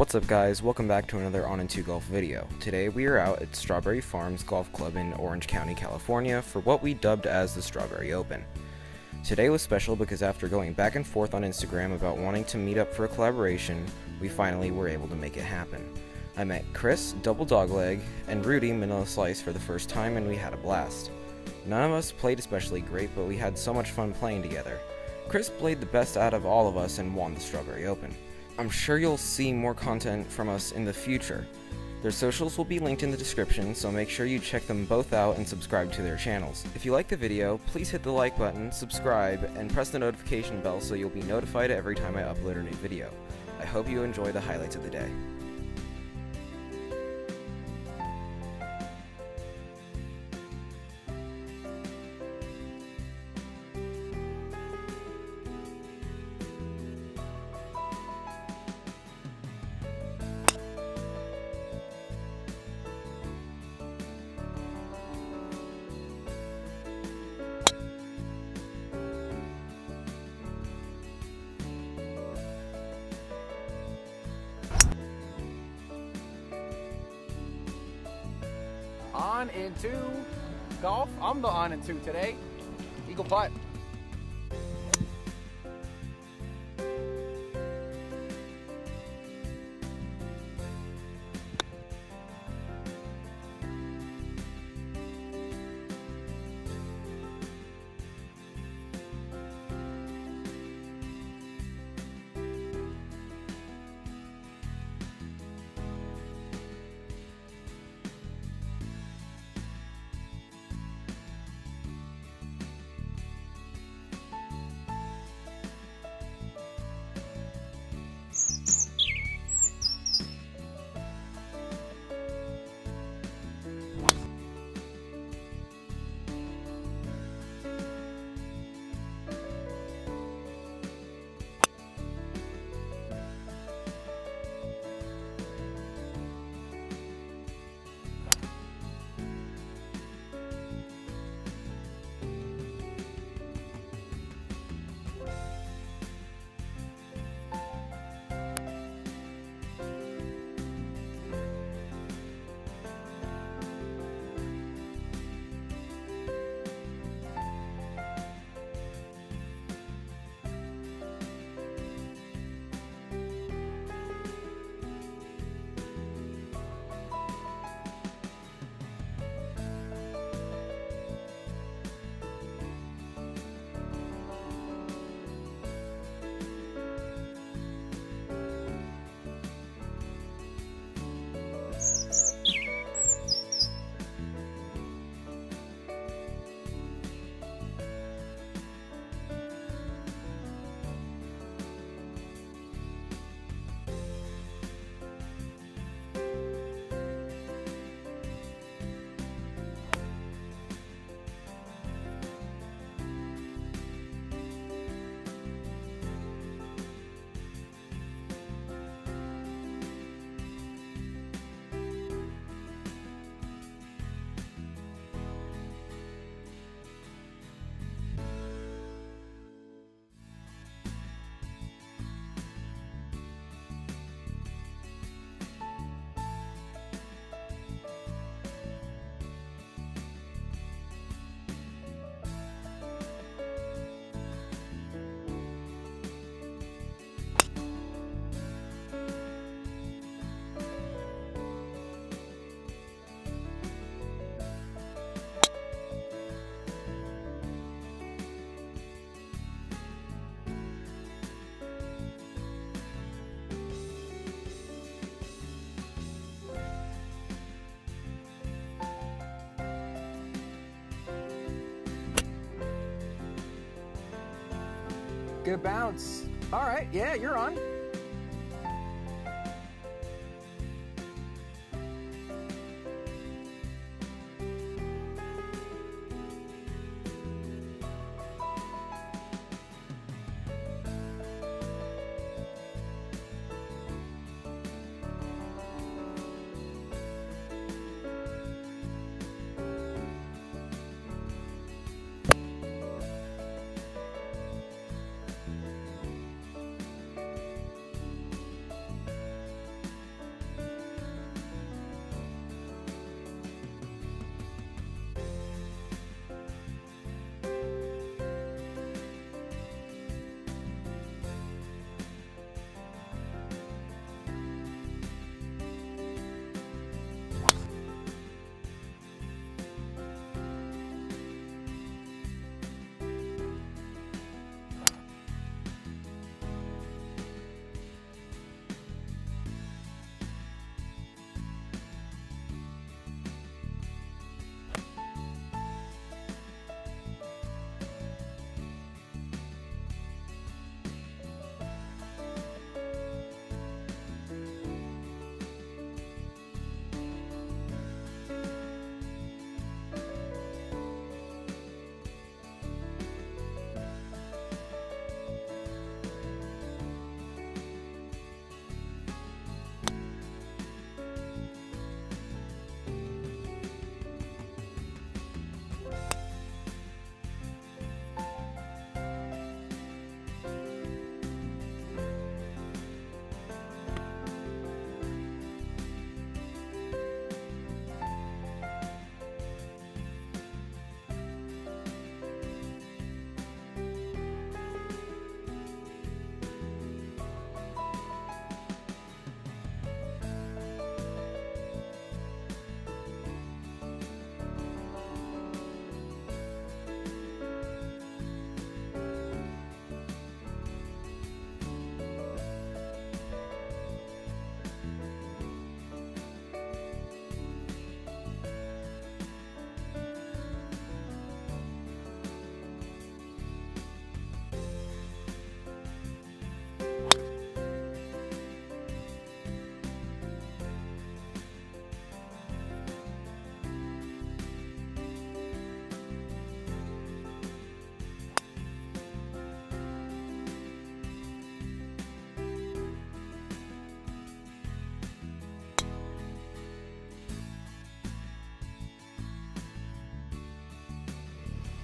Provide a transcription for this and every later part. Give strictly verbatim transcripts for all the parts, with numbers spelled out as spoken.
What's up guys, welcome back to another On In two Golf video. Today we are out at Strawberry Farms Golf Club in Orange County, California for what we dubbed as the Strawberry Open. Today was special because after going back and forth on Instagram about wanting to meet up for a collaboration, we finally were able to make it happen. I met Chris, Double Dogleg, and Rudy, Manila Slice, for the first time and we had a blast. None of us played especially great, but we had so much fun playing together. Chris played the best out of all of us and won the Strawberry Open. I'm sure you'll see more content from us in the future. Their socials will be linked in the description, so make sure you check them both out and subscribe to their channels. If you like the video, please hit the like button, subscribe, and press the notification bell so you'll be notified every time I upload a new video. I hope you enjoy the highlights of the day. On In two Golf. I'm the On In two today. Eagle putt. Good bounce. All right, yeah, you're on.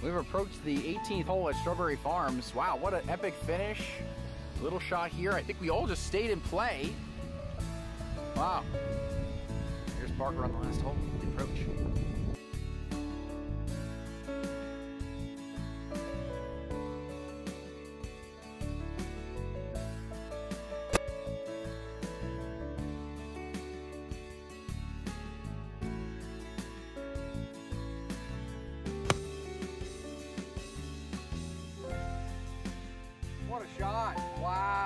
We've approached the eighteenth hole at Strawberry Farms. Wow, what an epic finish. Little shot here. I think we all just stayed in play. Wow. Here's Parker on the last hole, the approach. What a shot! Wow!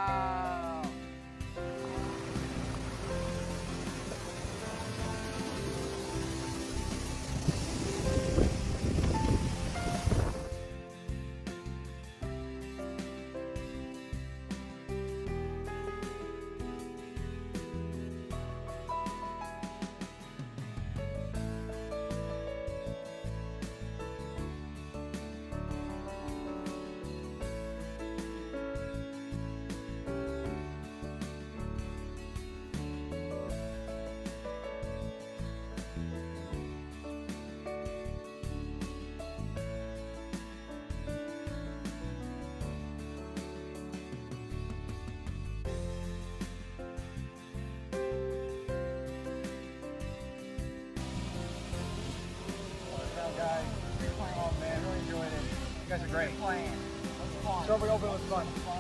Guys, oh man, really enjoyed it. You guys are great. Playing. Strawberry Open was fun.